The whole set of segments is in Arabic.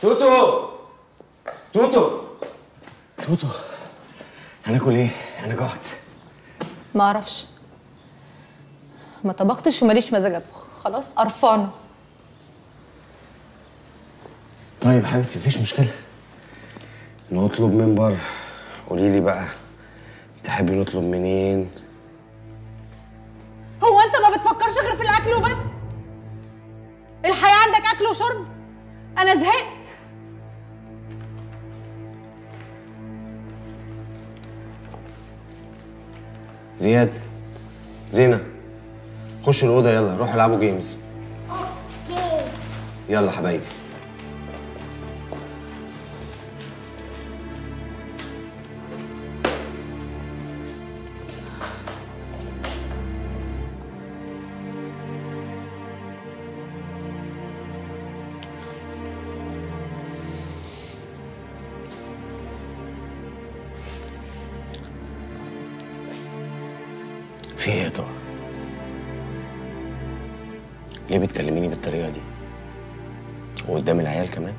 توتو توتو هناكل ايه؟ انا جعت. ما اعرفش، ما طبختش وماليش مزاج اطبخ، خلاص قرفانه. طيب حبيبتي مفيش مشكله، نطلب من بره. قولي لي بقى تحبي نطلب منين؟ هو انت ما بتفكرش غير في الاكل وبس؟ الحياه عندك اكل وشرب؟ انا زهقت. زياد، زينه، خشوا الاوضه يلا، روحوا العبوا جيمز. اوكي يلا حبايبي. في ايه يا طه؟ ليه بتكلميني بالطريقه دي؟ وقدام العيال كمان؟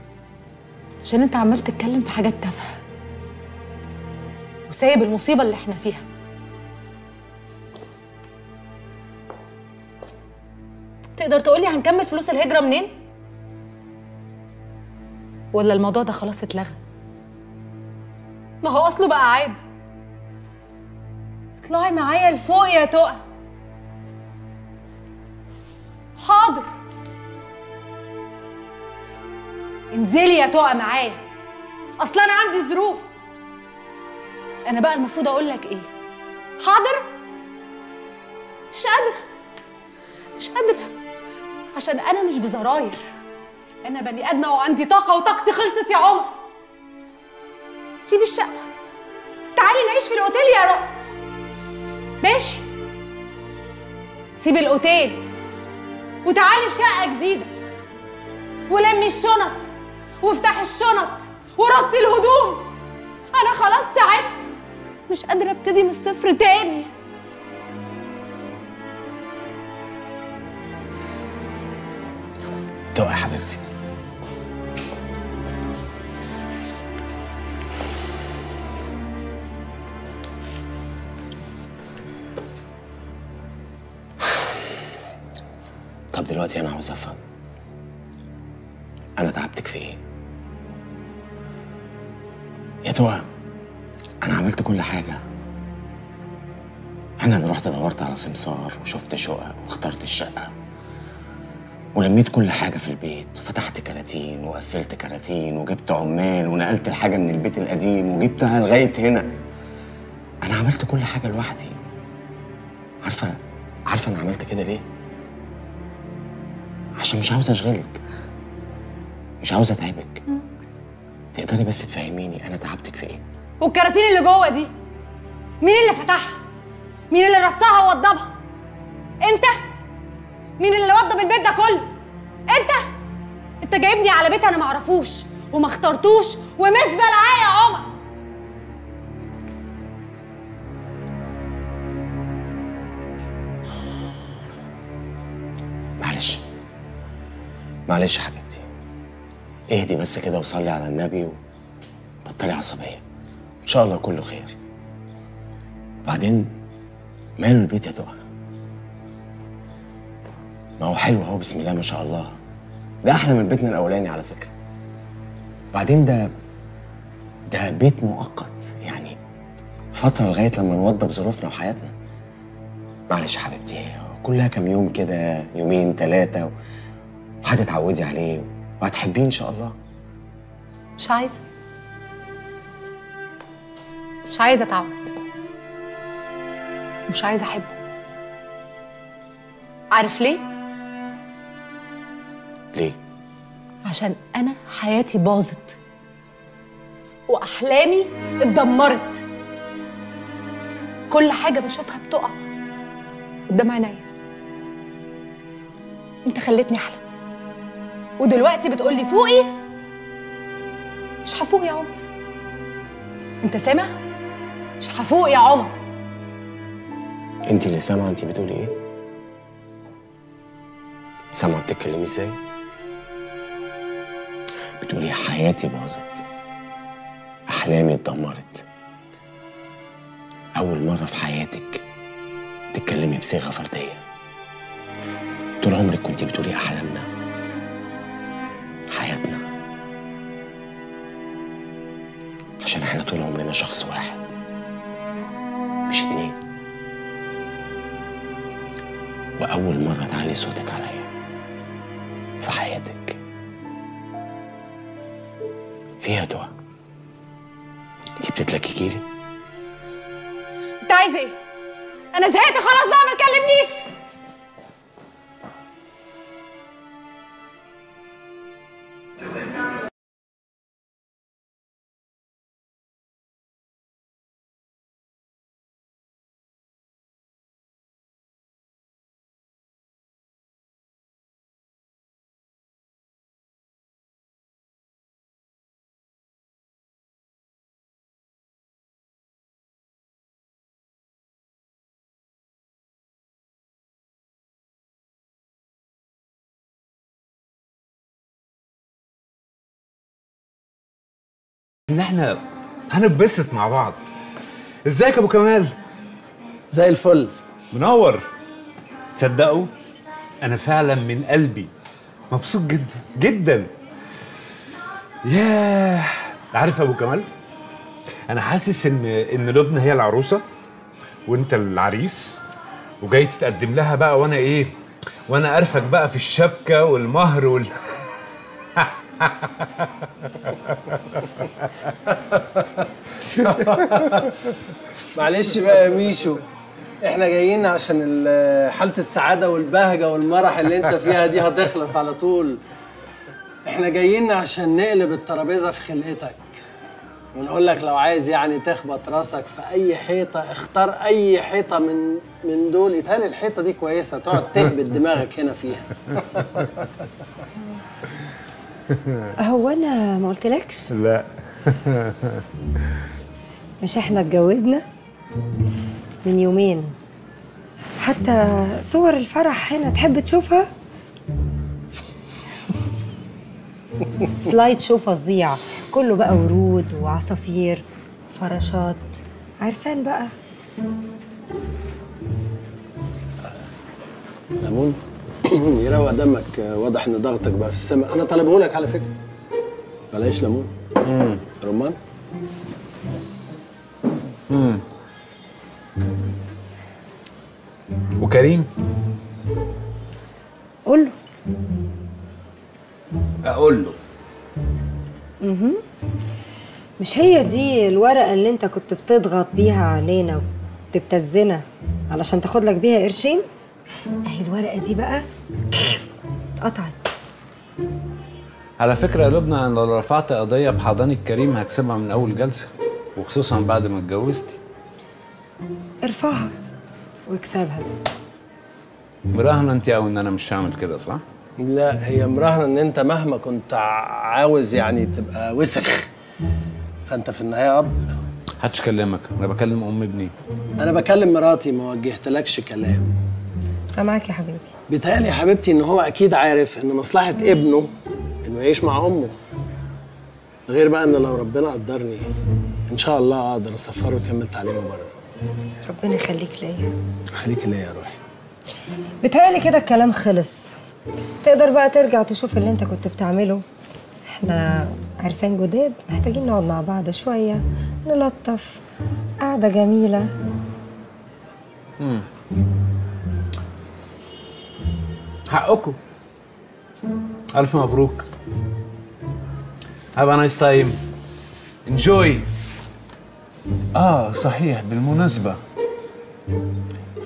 عشان انت عمال تتكلم في حاجات تافهه وسايب المصيبه اللي احنا فيها. تقدر تقولي هنكمل فلوس الهجره منين؟ ولا الموضوع ده خلاص اتلغى؟ ما هو اصله بقى عادي. اطلعي معايا لفوق يا تقى. حاضر. انزلي يا تقى معايا، اصل انا عندي ظروف. انا بقى المفروض اقول لك ايه؟ حاضر. مش قادره، مش قادره، عشان انا مش بزراير، انا بني ادمه وعندي طاقه وطاقتي خلصت يا عمر. سيبي الشقه، تعالي نعيش في الاوتيل يا رؤى. ماشي، سيب الاوتيل وتعالي في شقه جديده، ولمي الشنط وافتحي الشنط ورصي الهدوم. انا خلاص تعبت، مش قادره ابتدي من الصفر تاني. تقع حبيبتي. طب دلوقتي انا عاوز افهم، انا تعبتك في ايه؟ يا تقى انا عملت كل حاجه، انا اللي رحت دورت على سمسار وشفت شقق واخترت الشقه ولميت كل حاجه في البيت وفتحت كراتين وقفلت كراتين وجبت عمال ونقلت الحاجه من البيت القديم وجبتها لغايه هنا. انا عملت كل حاجه لوحدي. عارفه انا عملت كده ليه؟ عشان مش عاوز اشغلك، مش عاوز اتعبك. تقدري بس تفهميني انا تعبتك في ايه؟ والكراتين اللي جوه دي مين اللي فتحها؟ مين اللي رصها ووضبها؟ انت؟ مين اللي وضب البيت ده كله؟ انت جايبني على بيت انا معرفوش وما اخترتوش ومش بلعاه يا عمر. معلش يا حبيبتي، اهدي بس كده وصلي على النبي وبطلي عصبيه، ان شاء الله كله خير. بعدين ماله البيت يا تقى؟ ما هو حلو اهو، بسم الله ما شاء الله، ده احلى من بيتنا الاولاني على فكره. بعدين ده بيت مؤقت، يعني فتره لغايه لما نوضب ظروفنا وحياتنا. معلش يا حبيبتي، كلها كام يوم كده، يومين ثلاثه، وهتتعودي عليه وهتحبيه ان شاء الله. مش عايزه اتعود، مش عايزه احبه. عارف ليه؟ ليه؟ عشان انا حياتي باظت واحلامي اتدمرت، كل حاجه بشوفها بتقع قدام عينيا. انت خلتني احلم ودلوقتي بتقولي فوقي؟ مش هفوق يا عمر، انت سامع؟ مش هفوق يا عمر. انت اللي سامعه انت بتقولي ايه؟ سامعه بتتكلمي ازاي؟ بتقولي حياتي باظت، أحلامي اتدمرت. أول مرة في حياتك تتكلمي بصيغة فردية. طول عمرك كنت بتقولي أحلامنا، حياتنا، عشان احنا طول عمرنا شخص واحد مش اتنين. وأول مرة تعلي صوتك عليا في حياتك فيها دعاء. انتي بتتلككي لي؟ انت عايز ايه؟ انا زهقت خلاص بقى، ما تكلمنيش. ان احنا هنتبسط مع بعض. ازيك يا ابو كمال؟ زي الفل، منور. تصدقوا انا فعلا من قلبي مبسوط جدا جدا. ياه، عارف يا ابو كمال، انا حاسس ان لبنى هي العروسه وانت العريس، وجاي تتقدم لها بقى، وانا قرفك بقى في الشبكه والمهر معلش بقى يا ميشو، احنا جايين عشان حالة السعادة والبهجة والمرح اللي انت فيها دي هتخلص على طول. احنا جايين عشان نقلب الترابيزة في خلقتك، ونقول لك لو عايز تخبط راسك في اي حيطة اختار اي حيطة من دول. يتهيألي الحيطة دي كويسة تقعد تهبط دماغك هنا فيها. هو انا ما قلتلكش؟ لا. مش احنا اتجوزنا من يومين؟ حتى صور الفرح هنا تحب تشوفها؟ سلايد شو فظيع، كله بقى ورود وعصافير، فراشات، عرسان بقى. ليمون يروق دمك، واضح ان ضغطك بقى في السماء. انا طالبه لك على فكره، بلاش ليمون، رمان. وكريم قول له، اقول له مش هي دي الورقه اللي انت كنت بتضغط بيها علينا وبتبتزنا علشان تاخد لك بيها قرشين؟ اهي الورقه دي بقى اتقطعت. على فكره يا لبنى، انا لو رفعت قضيه بحضانه كريم هكسبها من اول جلسه، وخصوصا بعد ما اتجوزتي. ارفعها واكسبها. مراهنه انت او ان انا مش هعمل كده، صح؟ لا، هي مراهنه ان انت مهما كنت عاوز تبقى وسخ، فانت في النهايه اب. محدش كلمك، انا بكلم ام ابني. انا بكلم مراتي، ما وجهتلكش كلام. سامعك يا حبيبي. بيتهيألي يا حبيبتي ان هو اكيد عارف ان مصلحه ابنه انه يعيش مع امه، غير بقى ان لو ربنا قدرني ان شاء الله اقدر اسفره ويكمل تعليمه بره. ربنا يخليك ليا. خليك ليا يا روحي. بيتهيألي كده الكلام خلص، تقدر بقى ترجع تشوف اللي انت كنت بتعمله. احنا عرسان جداد، محتاجين نقعد مع بعض شويه، نلطف، قعده جميله. حقكم. ألف مبروك. Have a nice time. Enjoy. صحيح، بالمناسبة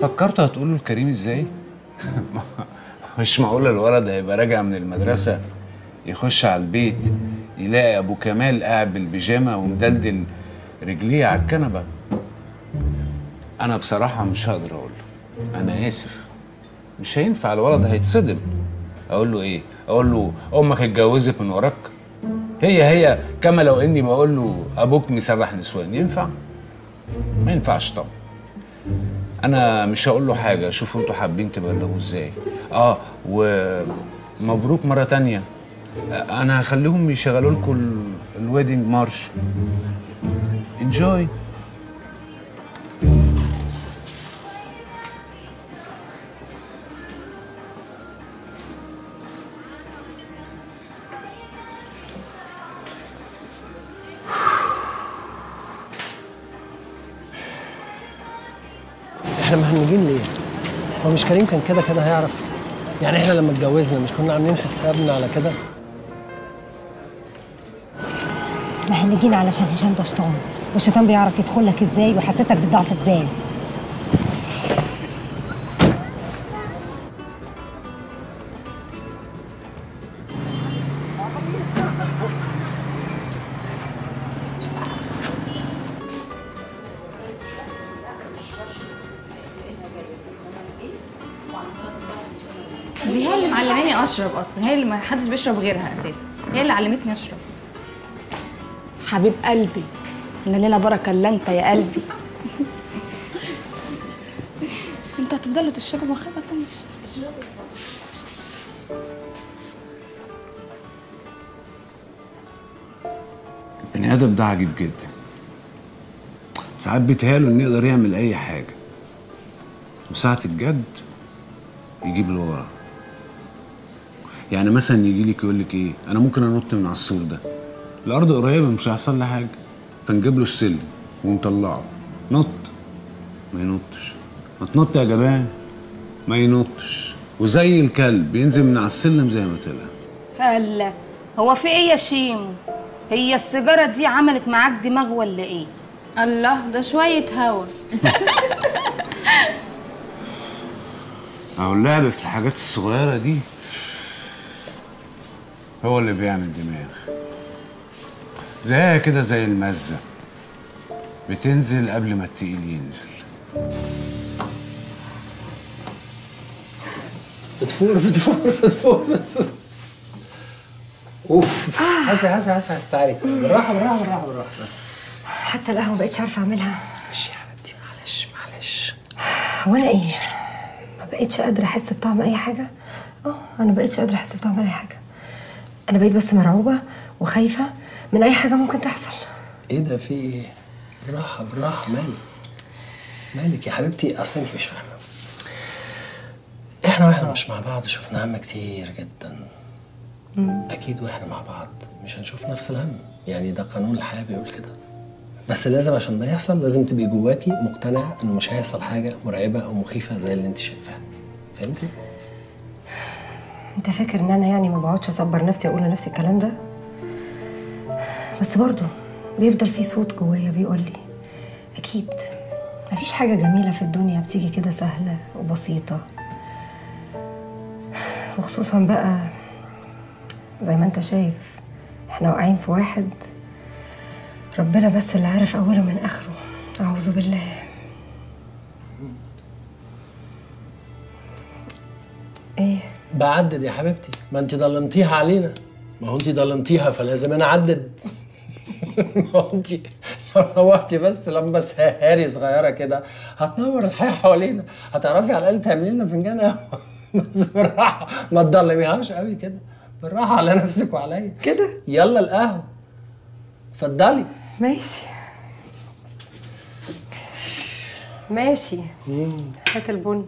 فكرتوا هتقولوا لكريم ازاي؟ مش معقولة الولد هيبقى راجع من المدرسة يخش على البيت يلاقي أبو كمال قاعد بالبيجامة ومدلدل رجليه على الكنبة. أنا بصراحة مش هقدر أقول له، أنا آسف. مش هينفع، الولد هيتصدم. اقول له ايه؟ اقول له امك اتجوزت من وراك؟ هي كما لو اني بقول له ابوك مسرح نسوان. ينفع؟ ما ينفعش طبعا. انا مش هقول له حاجه، شوفوا انتوا حابين تبلغوه ازاي. ومبروك مره تانيه، انا هخليهم يشغلوا لكم الويدنج مارش. انجوي. احنا مهنجين ليه؟ هو مش كريم كان كده كده هيعرف؟ يعني احنا لما اتجوزنا مش كنا عاملين حسابنا على كده؟ مهنجين علشان هشام ده شيطان، والشيطان بيعرف يدخل لك ازاي ويحسسك بالضعف ازاي. دي هي اللي معلماني اشرب اصلا، هي اللي ما حدش بيشرب غيرها اساسا، هي اللي علمتني اشرب. حبيب قلبي انا ليله بركه الا انت يا قلبي. انتوا هتفضلوا تشربوا مخابة مش البني ادم ده عجيب جدا. ساعات بيتهيأله انه يقدر يعمل اي حاجه، وساعة الجد يجيب اللي وراه. يعني مثلا يجي لك يقول لك ايه، انا ممكن انط من على السور ده، الارض قريبه مش هيحصل لي حاجه، فنجيب له السلم ونطلعه نط، ما ينطش. ما تنط يا جبان، ما ينطش، وزي الكلب بينزل من على السلم زي ما طلع. هلا هو في ايه يا شيمو؟ هي السيجاره دي عملت معاك دماغ ولا ايه؟ الله ده شويه هوا. اهو اللعب في الحاجات الصغيره دي هو اللي بيعمل دماغ. زيها كده زي المزه، بتنزل قبل ما التقيل ينزل. بتفور. اوف، حسبي استعالي. بالراحه بس. حتى القهوه ما بقتش عارفه اعملها. معلش يا حبيبتي، معلش. وانا ايه؟ ما بقتش قادره احس بطعم اي حاجه. انا ما بقتش قادره احس بطعم اي حاجه. انا بقيت بس مرعوبه وخايفه من اي حاجه ممكن تحصل. ايه ده، في ايه؟ بالراحه. مالك يا حبيبتي؟ اصلا انت مش فاهمه، احنا واحنا مش مع بعض شفنا هم كتير جدا. اكيد واحنا مع بعض مش هنشوف نفس الهم، يعني ده قانون الحياه بيقول كده. بس لازم عشان ده يحصل لازم تبقي جواكي مقتنعه انه مش هيحصل حاجه مرعبه او مخيفه زي اللي انت شايفاها. فهمتي؟ انت فاكر ان انا يعني ما بقعدش اصبر نفسي واقول لنفسي الكلام ده؟ بس برضه بيفضل في صوت جوايا بيقول لي اكيد مفيش حاجه جميله في الدنيا بتيجي كده سهله وبسيطه، وخصوصا بقى زي ما انت شايف احنا واقعين في واحد ربنا بس اللي عارف اوله من اخره، اعوذ بالله. ايه بعدد يا حبيبتي؟ ما انت ضلمتيها علينا. ما هو انت ضلمتيها فلازم انا اعدد. ما هو انت لو نورتي بس لمبه سهاري صغيره كده هتنور الحياه حوالينا، هتعرفي على الاقل تعملي لنا فنجان قهوه. بس بالراحه، ما تضلميهاش قوي كده، بالراحه على نفسك وعليا كده. يلا القهوه، اتفضلي. ماشي. هات البن.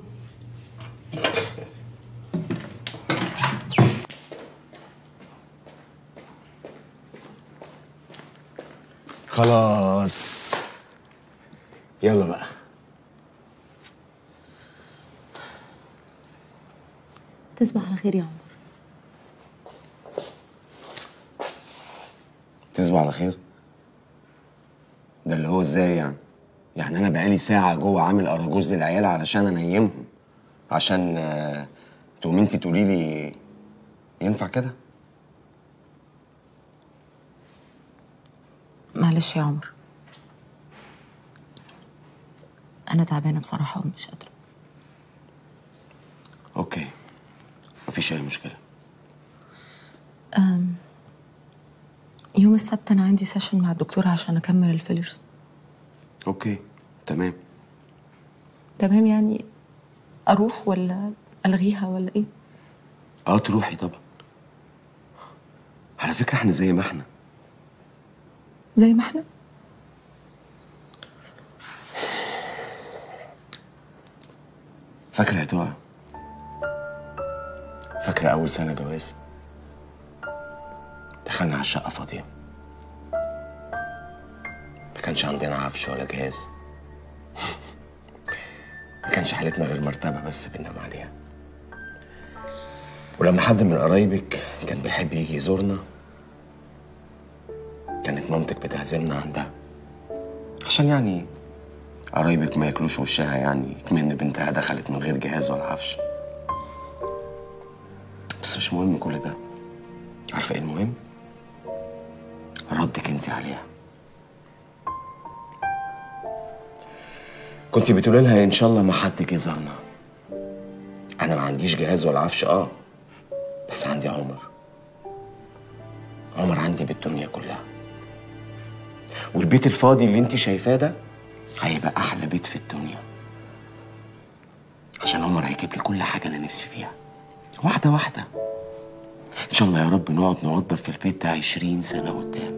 خلاص يلا بقى. تصبح على خير يا عمر. تصبح على خير؟ ده اللي هو ازاي يعني انا بقالي ساعه جوه عامل اراجوز للعيال علشان انيمهم، عشان تقومي انت تقولي لي ينفع كده؟ معلش يا عمر، أنا تعبانة بصراحة ومش قادرة. أوكي، مفيش أي مشكلة. يوم السبت أنا عندي سيشن مع الدكتورة عشان أكمل الفيلرز. أوكي، تمام. يعني أروح ولا ألغيها ولا إيه؟ تروحي طبعا. على فكرة احنا زي ما احنا. زي ما احنا؟ فاكرة يا دعاء؟ فاكرة أول سنة جواز؟ دخلنا على الشقة فاضية، ما كانش عندنا عفش ولا جهاز، ما كانش حالتنا غير مرتبة بس بننام عليها. ولما حد من قرايبك كان بيحب يجي يزورنا كانت مامتك بتعزمنا عندها عشان يعني قرايبك ما ياكلوش وشها، يعني كمان بنتها دخلت من غير جهاز ولا عفش. بس مش مهم كل ده، عارفه ايه المهم؟ ردك انت عليها. كنت بتقولي لها ان شاء الله ما حد يزورنا. انا ما عنديش جهاز ولا عفش، بس عندي عمر. عمر عندي بالدنيا كلها، والبيت الفاضي اللي انت شايفاه ده هيبقى احلى بيت في الدنيا، عشان عمر هيجيب لي كل حاجه انا نفسي فيها واحده واحده. ان شاء الله يا رب نقعد نوظف في البيت ده 20 سنه قدام.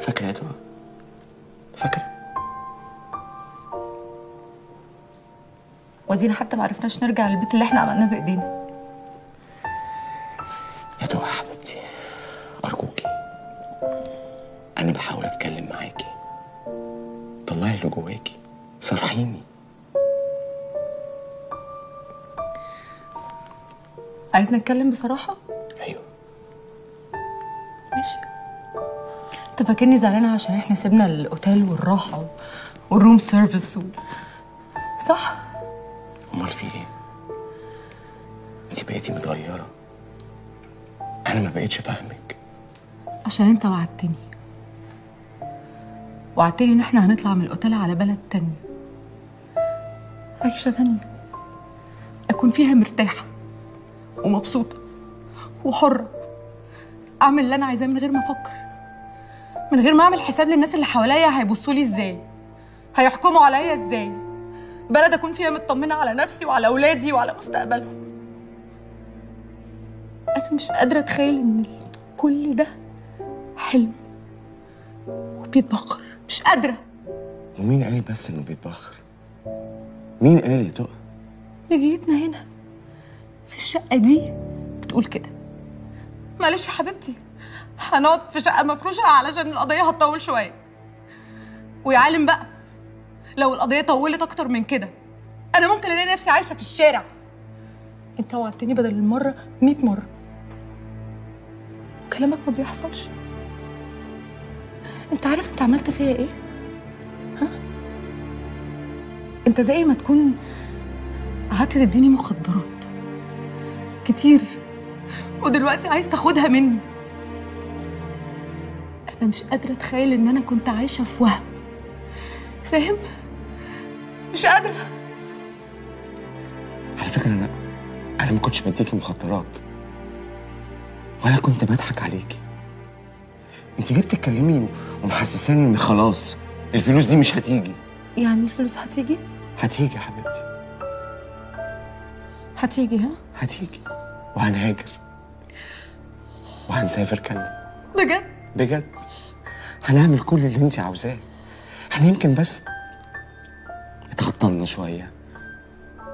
فاكره يا دوا؟ فاكره؟ ودينا حتى ما عرفناش نرجع للبيت اللي احنا عملناه بايدينا. يا دوا حبيبتي ارجوكي، انا بحاول اتكلم معاكي، طلعي اللي جواكي، صرحيني. عايز نتكلم بصراحة؟ ايوه ماشي. انت فاكرني زعلانة عشان احنا سيبنا الاوتيل والراحة والروم سيرفيس صح؟ امال في ايه؟ انت بقيتي متغيرة، انا ما بقيتش فاهمك. عشان انت وعدتني ان احنا هنطلع من الاوتيل على بلد تانية، عيشة تانية اكون فيها مرتاحة ومبسوطة وحرة، اعمل اللي انا عايزاه من غير ما افكر، من غير ما اعمل حساب للناس اللي حواليا هيبصوا لي ازاي، هيحكموا عليا ازاي، بلد اكون فيها مطمنة على نفسي وعلى اولادي وعلى مستقبلهم. انا مش قادرة اتخيل ان كل ده حلم وبيتبخر. مش قادرة. ومين قال بس انه بيتبخر؟ مين قال يا دقة؟ نجيتنا هنا في الشقة دي بتقول كده. معلش يا حبيبتي، هنقعد في شقة مفروشة علشان القضية هتطول شوية. ويا عالم بقى لو القضية طولت أكتر من كده أنا ممكن ألاقي نفسي عايشة في الشارع. أنت وعدتني بدل المرة 100 مرة وكلامك ما بيحصلش. انت عارف انت عملت فيها ايه؟ ها؟ انت زي ما تكون قعدت تديني مخدرات كتير ودلوقتي عايز تاخدها مني. انا مش قادرة اتخيل ان انا كنت عايشة في وهم، فاهم؟ مش قادرة. على فكرة انا ما كنتش بديكي مخدرات ولا كنت بضحك عليكي. انت ليه بتتكلمي ومحسساني ان خلاص الفلوس دي مش هتيجي؟ يعني الفلوس هتيجي؟ هتيجي يا حبيبتي، هتيجي. ها؟ هتيجي، وهنهاجر وهنسافر كندا. بجد؟ بجد. هنعمل كل اللي انت عاوزاه. احنا يمكن بس اتعطلنا شويه،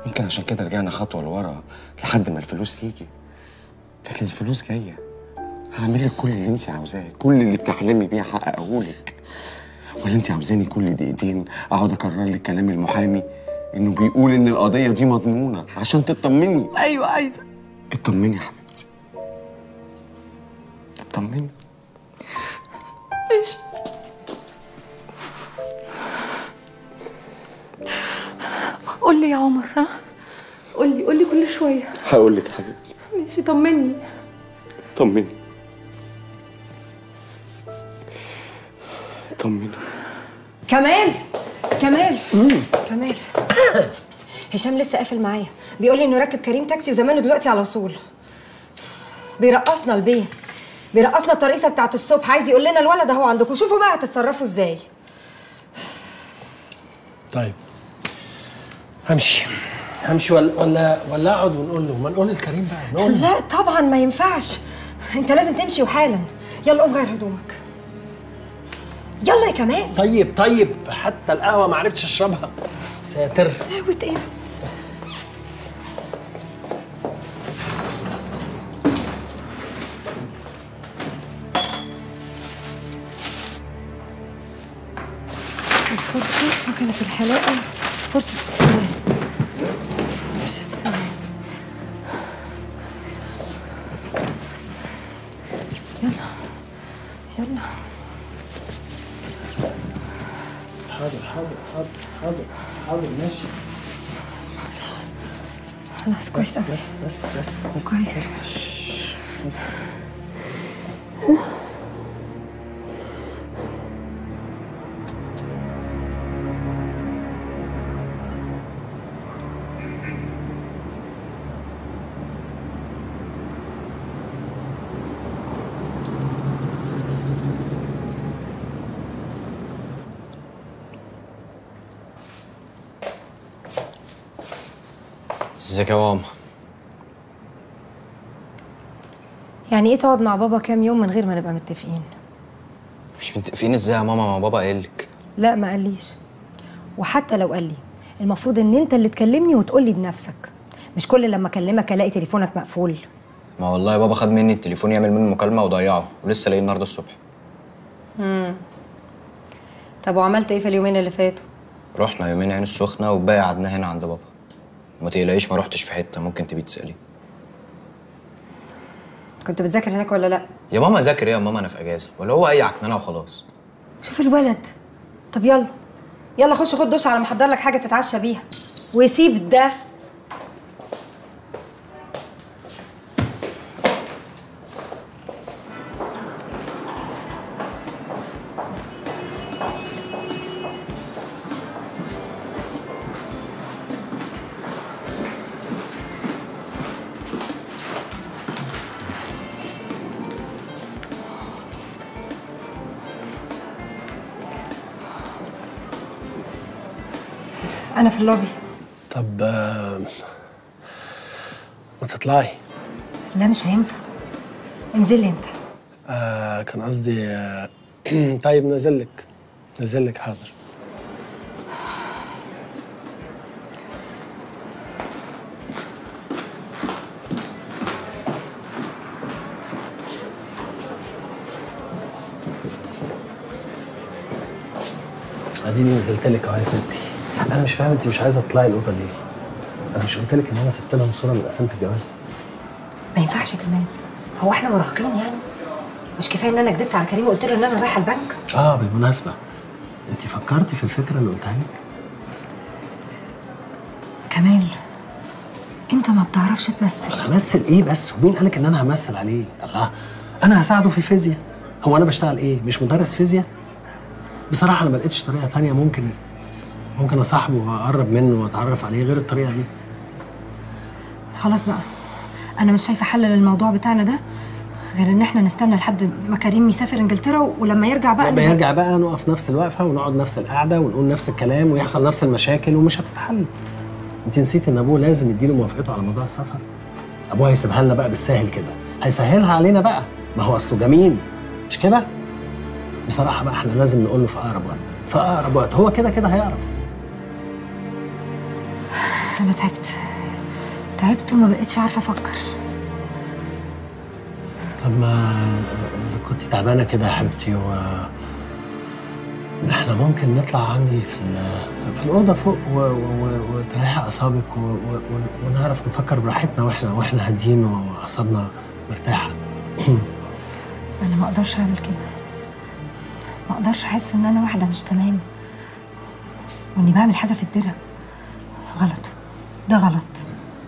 يمكن عشان كده رجعنا خطوه لورا لحد ما الفلوس تيجي، لكن الفلوس جايه. هعمل لك كل اللي انت عاوزاه، كل اللي بتحلمي بيه هحققه لك. ولا انت عاوزاني كل دقيقتين اقعد اكرر لك كلام المحامي انه بيقول ان القضيه دي مضمونه عشان تطمني؟ ايوه عايزه اطمني يا حبيبتي، اطمني. ماشي. قول لي يا عمر، ها؟ قول لي كل شويه. هقول لك يا حبيبتي. ماشي طمني. طمني طمني. كمال هشام لسه قافل معايا، بيقول لي انه راكب كريم تاكسي وزمانه دلوقتي على صول، بيرقصنا البيه، بيرقصنا الترقيصه بتاعه الصبح، عايز يقول لنا الولد اهو عندكم، شوفوا بقى هتتصرفوا ازاي. طيب همشي ولا اقعد ونقول له؟ ما نقول لكريم بقى، نقول لا طبعا ما ينفعش، انت لازم تمشي وحالا. يلا قوم غير هدومك. يلا يا كمان. طيب حتى القهوه ما عرفتش اشربها. ساتر. قهوه ايه بس؟ الفرشه وكانت الحلاقه فرشه السنان. يلا حاضر ماشي. خلاص كويس. بس كويس. ازيك يا ماما؟ يعني ايه تقعد مع بابا كام يوم من غير ما نبقى متفقين؟ مش متفقين ازاي يا ماما؟ ما بابا قالك. لا ما قاليش، وحتى لو قال لي المفروض ان انت اللي تكلمني وتقول لي بنفسك، مش كل لما اكلمك الاقي تليفونك مقفول. ما والله بابا خد مني التليفون يعمل منه مكالمه وضيعه، ولسه لاقيه النهارده الصبح. طب وعملت ايه في اليومين اللي فاتوا؟ رحنا يومين عين السخنه والباقي قعدنا هنا عند بابا. ما تقلقيش ما روحتش في حته ممكن تبي تسالي. كنت بتذاكر هناك ولا لا؟ يا ماما ذاكر ايه يا ماما، انا في اجازه ولا هو اي عكنانه وخلاص. شوف الولد. طب يلا خش خد دش على ما احضر لك حاجه تتعشى بيها، وسيب ده. أنا في اللوبي. طب ما تطلعي؟ لا مش هينفع. انزلي أنت. كان قصدي طيب نازلك حاضر. أديني نزلتلك أهو يا ستي. أنا مش فاهم أنت مش عايزة تطلعي الأوضة ليه؟ أنا مش قلت لك إن أنا سبت لهم صورة من قسمة الجواز؟ ما ينفعش كمان، هو إحنا مراهقين يعني؟ مش كفاية إن أنا كدبت على كريم وقلت له إن أنا رايحة البنك؟ بالمناسبة أنت فكرتي في الفكرة اللي قلتها لك؟ كمال أنت ما بتعرفش تمثل. أنا همثل إيه بس؟ ومين قال لك إن أنا همثل عليه؟ الله، أنا هساعده في الفيزياء. هو أنا بشتغل إيه؟ مش مدرس فيزياء؟ بصراحة أنا ما لقيتش طريقة تانية ممكن اصاحبه واقرب منه واتعرف عليه غير الطريقه دي. خلاص بقى، انا مش شايفه حل للموضوع بتاعنا ده غير ان احنا نستنى لحد ما كريم يسافر انجلترا، ولما يرجع بقى نقف نفس الوقفه ونقعد نفس القعده ونقول نفس الكلام ويحصل نفس المشاكل ومش هتتحل. انت نسيت ان ابوه لازم يديله موافقته على موضوع السفر. ابوه هيسيبها لنا بقى بالساهل كده؟ هيسهلها علينا بقى، ما هو اصله جميل مش كده؟ بصراحه بقى احنا لازم نقول له في اقرب وقت، هو كده هيعرف. أنا تعبت وما بقتش عارفة أفكر. طب ما إذا كنت تعبانة كده يا حبيبتي إحنا ممكن نطلع عندي في الأوضة فوق وتريحي أعصابك ونعرف نفكر براحتنا وإحنا هاديين وأعصابنا مرتاحة. أنا ما أقدرش أعمل كده. ما أقدرش أحس إن أنا واحدة مش تمام وإني بعمل حاجة في الدرة غلط. ده غلط.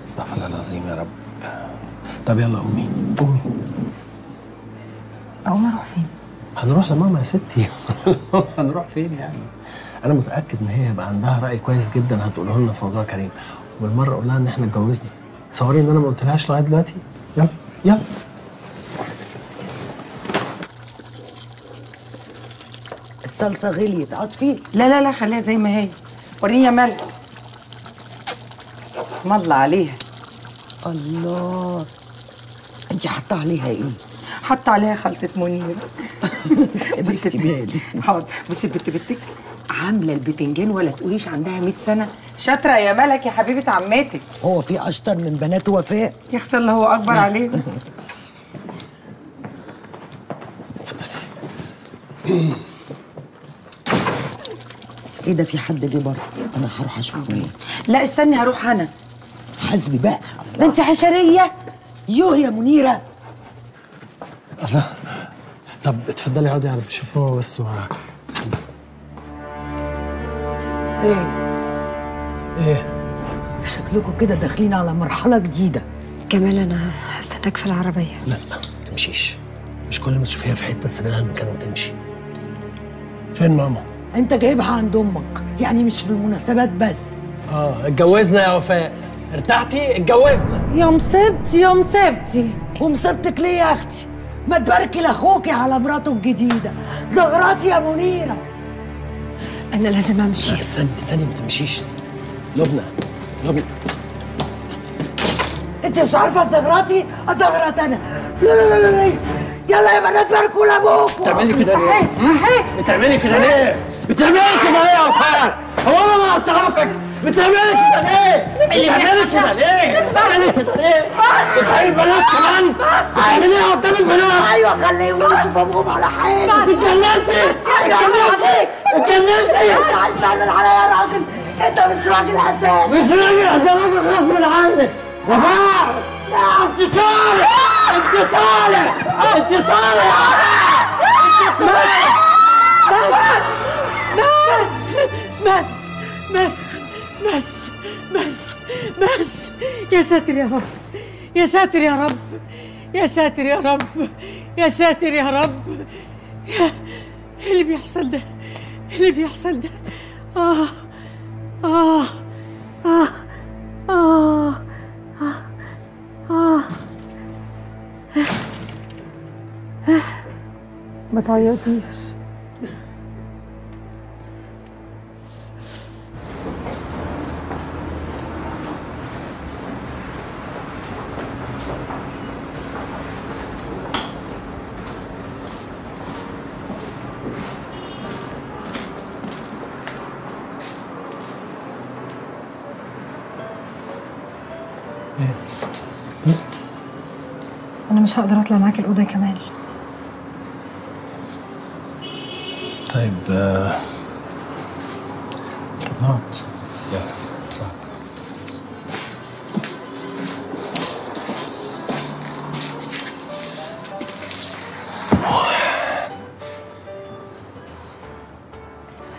استغفر الله العظيم يا رب. طب يلا قومي. اقوم اروح فين؟ هنروح لماما يا ستي. هنروح فين يعني؟ انا متاكد ان هي هيبقى عندها راي كويس جدا هتقوله لنا في موضوع كريم، والمره اقول لها ان احنا اتجوزنا. تصوري ان انا ما قلتلهاش لغايه دلوقتي؟ يلا. الصلصه غليت، عاطفي. لا خليها زي ما هي. وريني يا مالك. بسم الله عليها. الله، انت حاطه عليها ايه؟ حط عليها خلطة منير. بصي بالي. حاضر. بصي البت بنتك عامله البتنجان ولا تقوليش عندها 100 سنه، شاطره يا ملك يا حبيبه عماتك. هو في اشطر من بنات وفاء؟ يخسر اللي هو اكبر عليه. ايه ده، في حد جه بره؟ انا هروح اشوف مين. لا استني هروح انا. حاسبي بقى. ده انت حشريه. يوه يا منيره. الله. طب اتفضلي اقعدي على الشفاوه بس. ايه؟ ايه؟ شكلكم كده داخلين على مرحلة جديدة. جمال أنا هستناك في العربية. لا ما تمشيش، مش كل ما تشوفيها في حتة تسيبي لها المكان وتمشي. فين ماما؟ أنت جايبها عند أمك، يعني مش في المناسبات بس. آه اتجوزنا يا وفاء، ارتحتي؟ اتجوزنا. يا مصيبتي يا مصيبتي. ومصيبتك ليه يا أختي؟ ما تباركي لأخوكي على مراته الجديدة، زغرتي يا منيرة. أنا لازم أمشي. لا استني استني ما تمشيش. لبنى لبنى أنت مش عارفة أتزغرطي؟ أتزغرط أنا. لا لا لا لا يلا يا بنات باركوا لأبوكوا. بتعملي كده ليه؟ بتعملي كده ليه؟ بتعملي كده ليه يا وفاء؟ هو أنا ما أستعرفك؟ بتعملي كده ليه؟ بتعملي كده ليه؟ بتعملي كده ليه؟ بس بتعملي البنات كمان؟ بس بتعمليها قدام البنات؟ أيوه خليهم يفهموهم على حاجة. بس اتجننتي اتجننتي اتجننتي. انت عايز تعمل عليا يا راجل؟ انت مش راجل اساسا. مش راجل، ده راجل غصب عنك. وفاء انت طالع انت طالع انت طالع انت طالع. بس بس بس بس بس بس بس. يا ساتر يا رب يا ساتر يا رب يا ساتر يا رب يا ساتر يا رب. ايه اللي بيحصل ده؟ اللي بيحصل ده آه آه آه آه آه. ما تعيطيش. أنا مش هقدر أطلع معاك الأوضة كمان. طيب طب نقعد. يلا اطلع.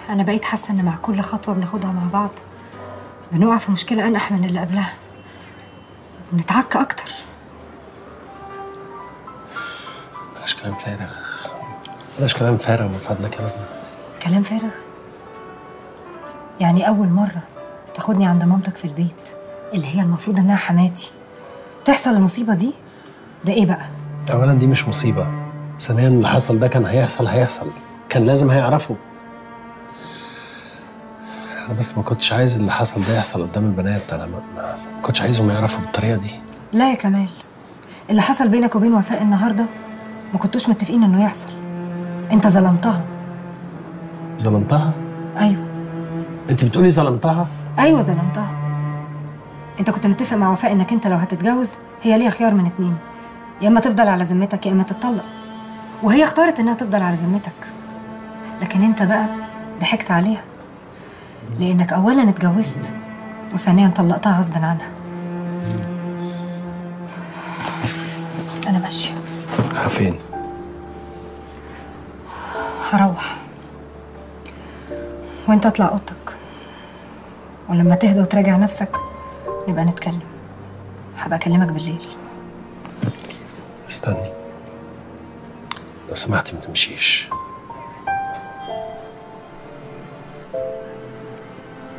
أنا بقيت حاسة إن مع كل خطوة بناخدها مع بعض بنقع في مشكلة أنقح من اللي قبلها، ونتعك أكتر. بلاش كلام فارغ، بلاش كلام فارغ من فضلك يا ربنا. كلام فارغ؟ يعني أول مرة تاخدني عند مامتك في البيت اللي هي المفروض إنها حماتي تحصل المصيبة دي؟ ده إيه بقى؟ أولاً دي مش مصيبة، ثانياً اللي حصل ده كان هيحصل، كان لازم هيعرفه. أنا بس ما كنتش عايز اللي حصل ده يحصل قدام البنات، أنا ما كنتش عايزهم يعرفوا بالطريقة دي. لا يا كمال، اللي حصل بينك وبين وفاء النهارده ما كنتوش متفقين إنه يحصل، أنت ظلمتها. ظلمتها؟ أيوه. أنت بتقولي ظلمتها؟ أيوه ظلمتها. أنت كنت متفق مع وفاء إنك أنت لو هتتجوز هي ليها خيار من اتنين، يا إما تفضل على ذمتك يا إما تتطلق، وهي اختارت إنها تفضل على ذمتك. لكن أنت بقى ضحكت عليها، لأنك أولاً اتجوزت وثانياً طلقتها غصب عنها. أنا ماشية. فين؟ هروح وأنت اطلع أوضتك، ولما تهدى وتراجع نفسك نبقى نتكلم. هبقى أكلمك بالليل. استني لو سمحتي ما تمشيش،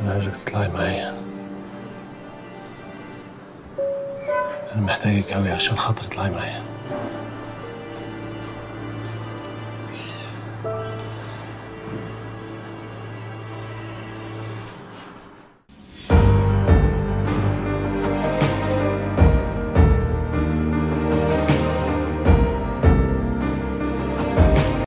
أنا عايزك تطلعي معايا، أنا محتاجك أوي عشان خاطر تطلعي معايا.